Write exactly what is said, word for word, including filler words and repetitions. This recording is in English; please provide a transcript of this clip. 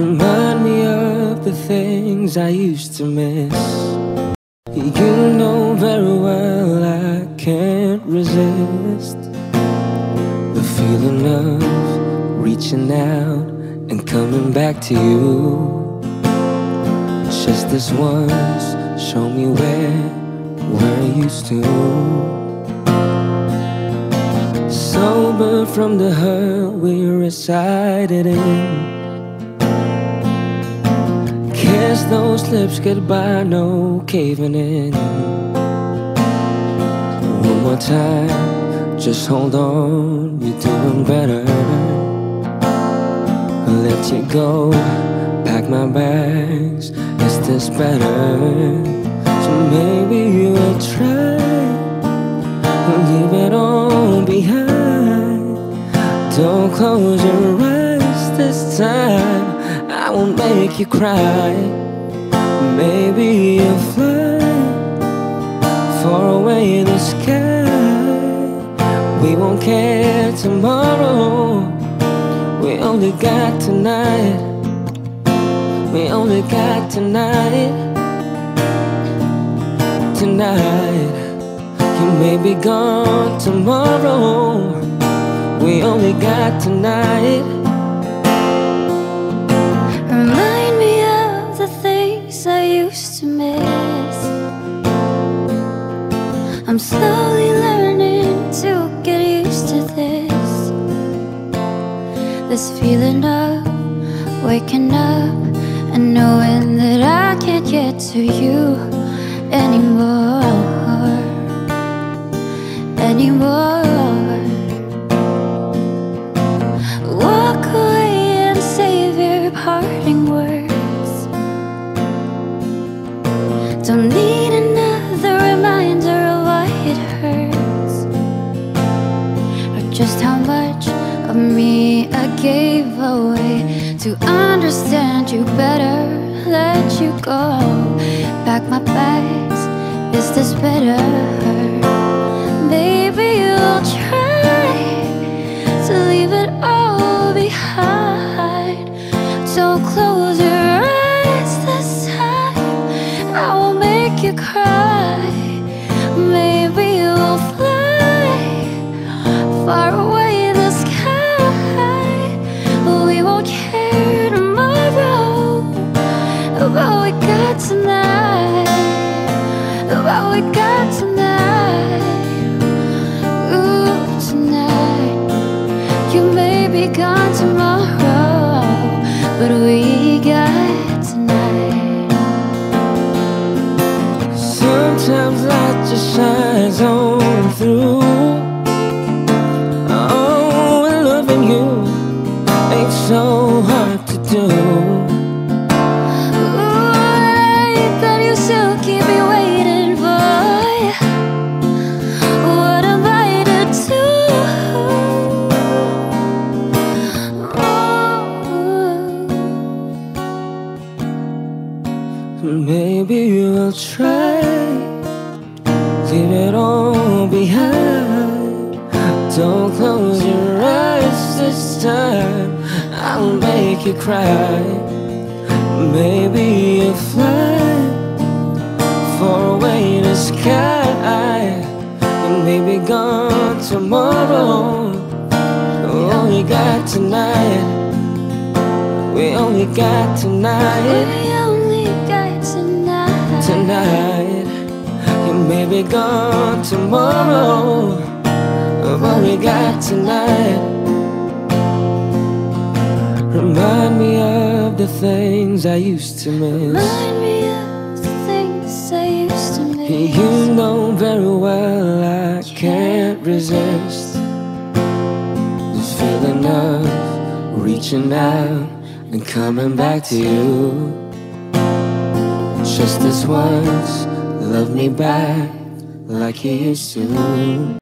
Remind me of the things I used to miss. You know very well I can't resist the feeling of reaching out and coming back to you. Just this once, show me where where I used to. Sober from the hurt we resided in. Kiss those lips goodbye, no caving in. One more time, just hold on, you're doing better. Let you go, pack my bags, is this better? So maybe you'll try and leave it all behind. Don't close your eyes this time, I won't make you cry. Maybe you'll fly far away in the sky. We won't care tomorrow, we only got tonight. We only got tonight. Tonight. You may be gone tomorrow, we only got tonight. Remind me of the things I used to miss. I'm slowly learning to get used to this. This feeling of waking up and knowing that I can't get to you anymore. Anymore. Walk away and save your parting words. Don't need another reminder of why it hurts, or just how much of me I gave away to understand you better. Let you go, pack my bags, is this better? Maybe you'll try to leave it all behind. So close your eyes this time, I won't make you cry. Maybe you'll fly far away in the sky. We won't care tomorrow, but we got tonight. But we got tonight. Ooh, tonight. You may be gone tomorrow, but we got tonight. Sometimes light just shines on through. Oh, and loving you ain't so hard to do. Ooh, I thought you still keep me waiting, boy. What am I to do? Maybe you'll try, leave it all behind. Don't close your eyes this time, I'll make you cry. Maybe you'll fly far away in the sky. You may be gone tomorrow, we only got tonight. We only got tonight. Tonight, you may be gone tomorrow, but we got tonight. Remind me of the things I used to miss. Remind me of the things I used to miss. You know very well I can't resist this feeling of reaching out and coming back to you. Just this once, love me back like you used to.